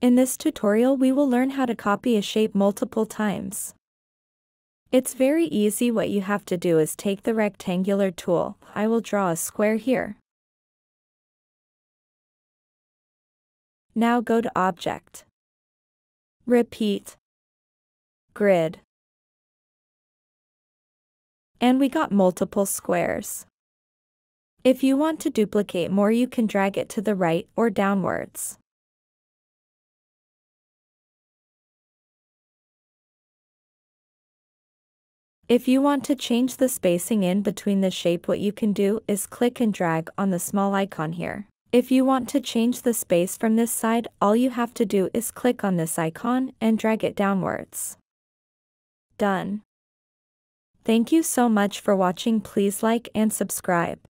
In this tutorial we will learn how to copy a shape multiple times. It's very easy. What you have to do is take the rectangular tool. I will draw a square here. Now go to Object. Repeat. Grid. And we got multiple squares. If you want to duplicate more, you can drag it to the right or downwards. If you want to change the spacing in between the shape, what you can do is click and drag on the small icon here. If you want to change the space from this side, all you have to do is click on this icon and drag it downwards. Done. Thank you so much for watching. Please like and subscribe.